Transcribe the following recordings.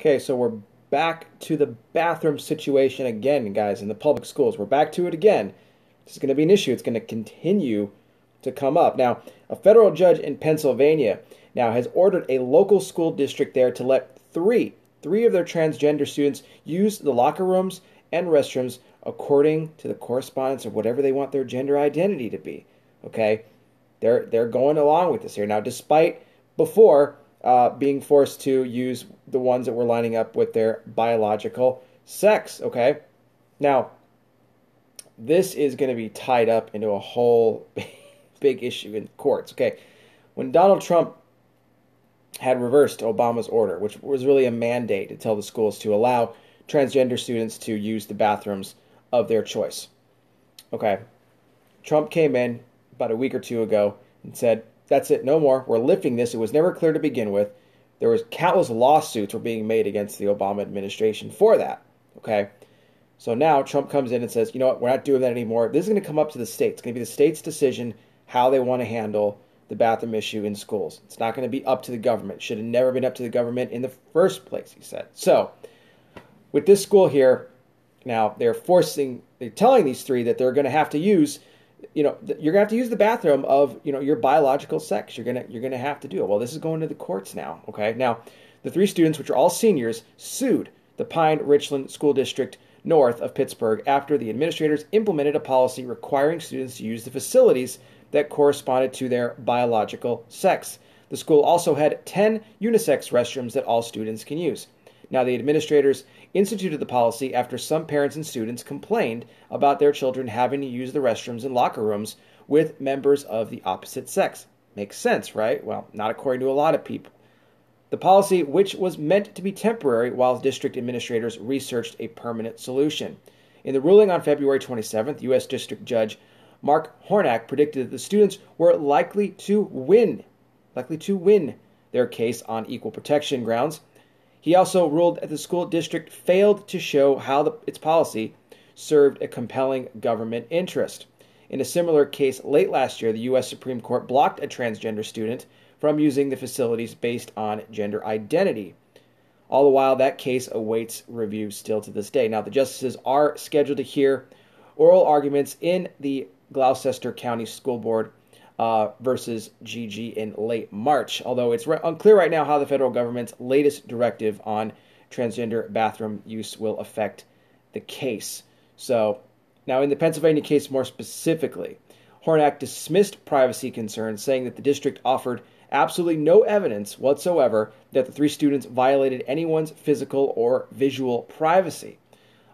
Okay, so we're back to the bathroom situation again, guys, in the public schools. We're back to it again. This is going to be an issue. It's going to continue to come up. Now, a federal judge in Pennsylvania now has ordered a local school district there to let three of their transgender students use the locker rooms and restrooms according to the correspondence of whatever they want their gender identity to be. Okay? They're going along with this here. Now, despite before being forced to use the ones that were lining up with their biological sex, okay? Now, this is going to be tied up into a whole big issue in courts, okay? When Donald Trump had reversed Obama's order, which was really a mandate to tell the schools to allow transgender students to use the bathrooms of their choice, okay? Trump came in about a week or two ago and said, that's it, no more. We're lifting this. It was never clear to begin with. There was countless lawsuits were being made against the Obama administration for that, okay? So now Trump comes in and says, you know what, we're not doing that anymore. This is going to come up to the states. It's going to be the state's decision how they want to handle the bathroom issue in schools. It's not going to be up to the government. It should have never been up to the government in the first place, he said. So with this school here, now they're telling these three that they're going to have to use, you know, you're gonna have to use the bathroom of, you know, your biological sex. You're gonna have to do it. Well, this is going to the courts now. Okay, now the three students, which are all seniors, sued the Pine-Richland School District north of Pittsburgh after the administrators implemented a policy requiring students to use the facilities that corresponded to their biological sex. The school also had 10 unisex restrooms that all students can use. Now, the administrators instituted the policy after some parents and students complained about their children having to use the restrooms and locker rooms with members of the opposite sex. Makes sense, right? Well, not according to a lot of people. The policy, which was meant to be temporary while district administrators researched a permanent solution. In the ruling on February 27th, U.S. District Judge Mark Hornack predicted that the students were likely to win their case on equal protection grounds. He also ruled that the school district failed to show how its policy served a compelling government interest. In a similar case late last year, the U.S. Supreme Court blocked a transgender student from using the facilities based on gender identity. All the while, that case awaits review still to this day. Now, the justices are scheduled to hear oral arguments in the Gloucester County School Board versus GG in late March, although it's unclear right now how the federal government's latest directive on transgender bathroom use will affect the case. So now in the Pennsylvania case more specifically, Hornack dismissed privacy concerns, saying that the district offered absolutely no evidence whatsoever that the three students violated anyone's physical or visual privacy,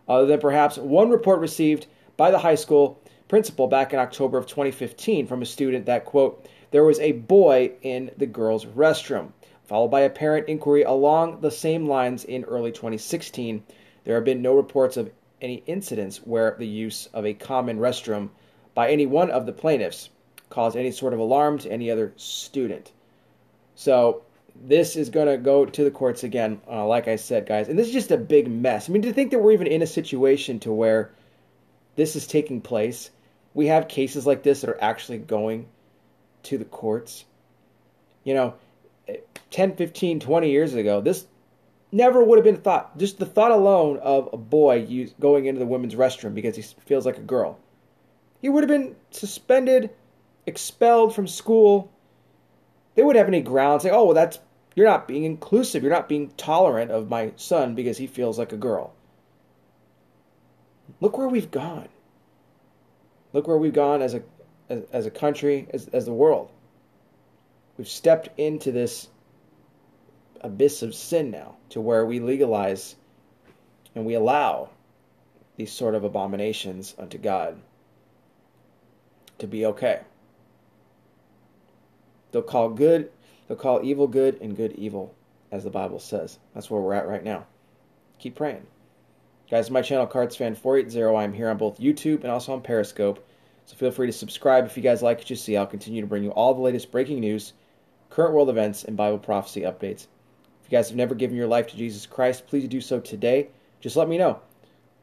other than perhaps one report received by the high school principal back in October of 2015 from a student that, quote, there was a boy in the girls' restroom, followed by a parent inquiry along the same lines in early 2016. There have been no reports of any incidents where the use of a common restroom by any one of the plaintiffs caused any sort of alarm to any other student. So this is going to go to the courts again, like I said, guys. And this is just a big mess. I mean, to think that we're even in a situation to where this is taking place, we have cases like this that are actually going to the courts. You know, 10, 15, 20 years ago, this never would have been thought. Just the thought alone of a boy going into the women's restroom because he feels like a girl, he would have been suspended, expelled from school. They wouldn't have any grounds saying, oh, well, you're not being inclusive. You're not being tolerant of my son because he feels like a girl. Look where we've gone. Look where we've gone as a country, as the world. We've stepped into this abyss of sin now, to where we legalize and we allow these sort of abominations unto God to be okay. They'll call evil good and good evil, as the Bible says. That's where we're at right now. Keep praying. Guys, my channel, CardsFan480, I'm here on both YouTube and also on Periscope, so feel free to subscribe if you guys like what you see. I'll continue to bring you all the latest breaking news, current world events, and Bible prophecy updates. If you guys have never given your life to Jesus Christ, please do so today. Just let me know.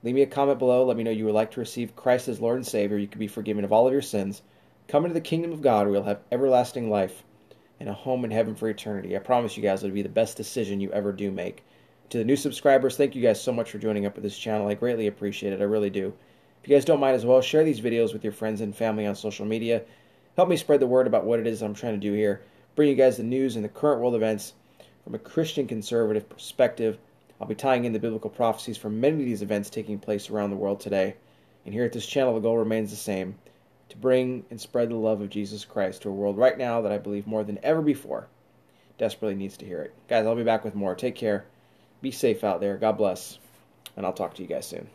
Leave me a comment below. Let me know you would like to receive Christ as Lord and Savior. You can be forgiven of all of your sins. Come into the kingdom of God where you'll have everlasting life and a home in heaven for eternity. I promise you guys it'll be the best decision you ever do make. To the new subscribers, thank you guys so much for joining up with this channel. I greatly appreciate it. I really do. If you guys don't mind as well, share these videos with your friends and family on social media. Help me spread the word about what it is I'm trying to do here. Bring you guys the news and the current world events from a Christian conservative perspective. I'll be tying in the biblical prophecies from many of these events taking place around the world today. And here at this channel, the goal remains the same: to bring and spread the love of Jesus Christ to a world right now that I believe more than ever before desperately needs to hear it. Guys, I'll be back with more. Take care. Be safe out there. God bless. And I'll talk to you guys soon.